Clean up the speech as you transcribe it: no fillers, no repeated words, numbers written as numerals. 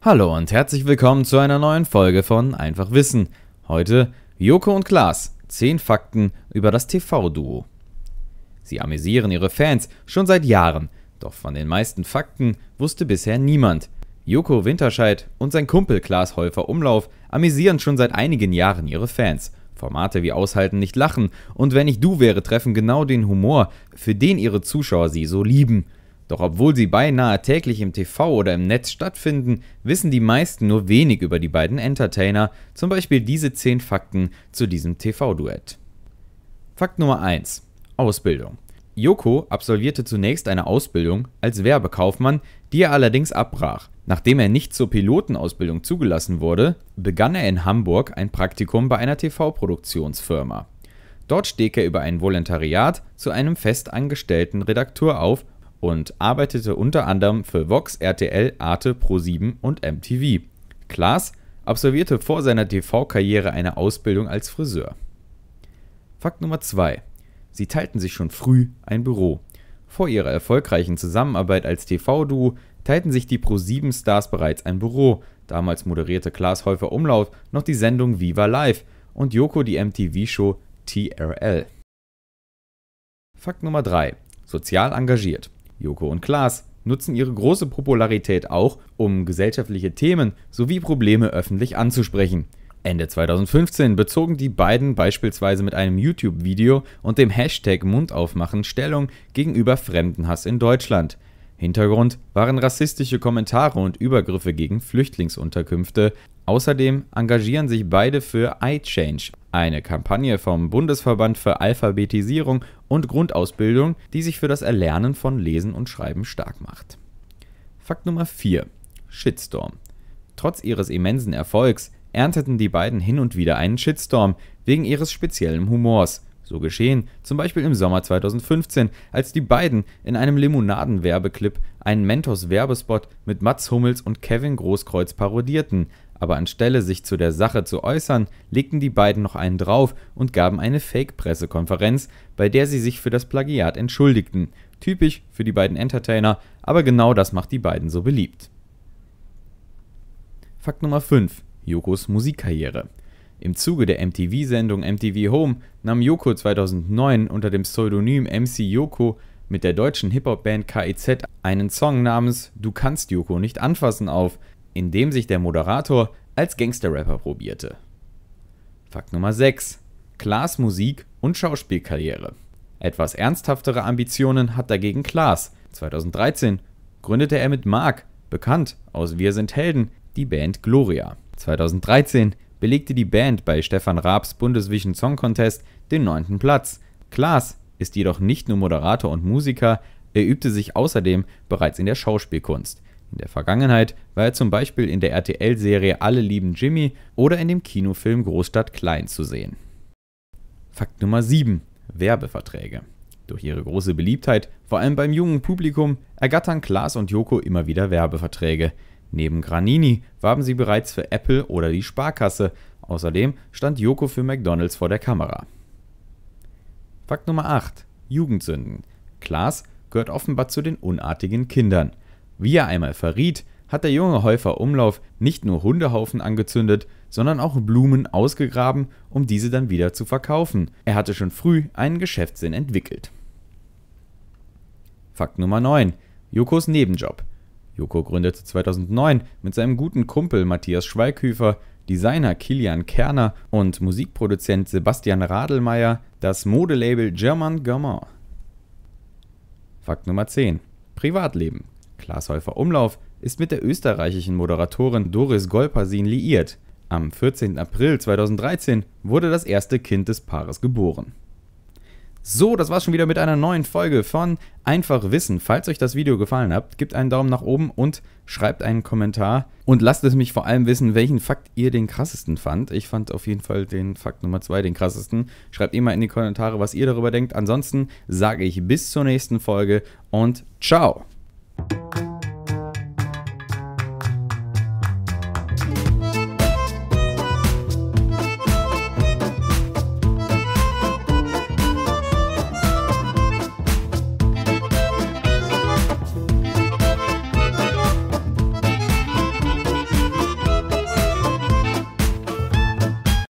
Hallo und herzlich willkommen zu einer neuen Folge von Einfach Wissen. Heute Joko und Klaas, 10 Fakten über das TV-Duo. Sie amüsieren ihre Fans schon seit Jahren, doch von den meisten Fakten wusste bisher niemand. Joko Winterscheidt und sein Kumpel Klaas Heufer-Umlauf amüsieren schon seit einigen Jahren ihre Fans. Formate wie Aushalten nicht lachen und Wenn ich du wäre treffen genau den Humor, für den ihre Zuschauer sie so lieben. Doch obwohl sie beinahe täglich im TV oder im Netz stattfinden, wissen die meisten nur wenig über die beiden Entertainer, zum Beispiel diese 10 Fakten zu diesem TV-Duett. Fakt Nummer 1: Ausbildung. Joko absolvierte zunächst eine Ausbildung als Werbekaufmann, die er allerdings abbrach. Nachdem er nicht zur Pilotenausbildung zugelassen wurde, begann er in Hamburg ein Praktikum bei einer TV-Produktionsfirma. Dort stieg er über ein Volontariat zu einem fest angestellten Redakteur auf und arbeitete unter anderem für Vox, RTL, Arte, Pro7 und MTV. Klaas absolvierte vor seiner TV-Karriere eine Ausbildung als Friseur. Fakt Nummer 2. Sie teilten sich schon früh ein Büro. Vor ihrer erfolgreichen Zusammenarbeit als TV-Duo teilten sich die Pro7-Stars bereits ein Büro. Damals moderierte Klaas Heufer-Umlauf noch die Sendung Viva Live und Joko die MTV-Show TRL. Fakt Nummer 3. Sozial engagiert. Joko und Klaas nutzen ihre große Popularität auch, um gesellschaftliche Themen sowie Probleme öffentlich anzusprechen. Ende 2015 bezogen die beiden beispielsweise mit einem YouTube-Video und dem Hashtag Mundaufmachen Stellung gegenüber Fremdenhass in Deutschland. Hintergrund waren rassistische Kommentare und Übergriffe gegen Flüchtlingsunterkünfte. Außerdem engagieren sich beide für iChange, eine Kampagne vom Bundesverband für Alphabetisierung und Grundausbildung, die sich für das Erlernen von Lesen und Schreiben stark macht. Fakt Nummer 4: Shitstorm. Trotz ihres immensen Erfolgs ernteten die beiden hin und wieder einen Shitstorm wegen ihres speziellen Humors. So geschehen zum Beispiel im Sommer 2015, als die beiden in einem Limonaden-Werbeclip einen Mentos-Werbespot mit Mats Hummels und Kevin Großkreuz parodierten. Aber anstelle sich zu der Sache zu äußern, legten die beiden noch einen drauf und gaben eine Fake-Pressekonferenz, bei der sie sich für das Plagiat entschuldigten. Typisch für die beiden Entertainer, aber genau das macht die beiden so beliebt. Fakt Nummer 5: Jokos Musikkarriere. Im Zuge der MTV-Sendung MTV Home nahm Joko 2009 unter dem Pseudonym MC Joko mit der deutschen Hip-Hop-Band KIZ einen Song namens Du kannst Joko nicht anfassen auf, in dem sich der Moderator als Gangster-Rapper probierte. Fakt Nummer 6: Klaas Musik- und Schauspielkarriere. Etwas ernsthaftere Ambitionen hat dagegen Klaas. 2013 gründete er mit Marc, bekannt aus Wir sind Helden, die Band Gloria. 2013 belegte die Band bei Stefan Raabs Bundesvision Song Contest den 9. Platz. Klaas ist jedoch nicht nur Moderator und Musiker, er übte sich außerdem bereits in der Schauspielkunst. In der Vergangenheit war er zum Beispiel in der RTL-Serie Alle lieben Jimmy oder in dem Kinofilm Großstadt Klein zu sehen. Fakt Nummer 7: Werbeverträge. Durch ihre große Beliebtheit, vor allem beim jungen Publikum, ergattern Klaas und Joko immer wieder Werbeverträge. Neben Granini warben sie bereits für Apple oder die Sparkasse. Außerdem stand Joko für McDonald's vor der Kamera. Fakt Nummer 8: Jugendsünden. Klaas gehört offenbar zu den unartigen Kindern. Wie er einmal verriet, hat der junge Heufer-Umlauf nicht nur Hundehaufen angezündet, sondern auch Blumen ausgegraben, um diese dann wieder zu verkaufen. Er hatte schon früh einen Geschäftssinn entwickelt. Fakt Nummer 9: Jokos Nebenjob. Joko gründete 2009 mit seinem guten Kumpel Matthias Schweighöfer, Designer Kilian Kerner und Musikproduzent Sebastian Radelmeier das Modelabel German Gamma. Fakt Nummer 10: Privatleben. Klaas Heufer-Umlauf ist mit der österreichischen Moderatorin Doris Golpersin liiert. Am 14. April 2013 wurde das erste Kind des Paares geboren. So, das war's schon wieder mit einer neuen Folge von Einfach Wissen. Falls euch das Video gefallen hat, gebt einen Daumen nach oben und schreibt einen Kommentar. Und lasst es mich vor allem wissen, welchen Fakt ihr den krassesten fand. Ich fand auf jeden Fall den Fakt Nummer 2 den krassesten. Schreibt immer in die Kommentare, was ihr darüber denkt. Ansonsten sage ich bis zur nächsten Folge und ciao!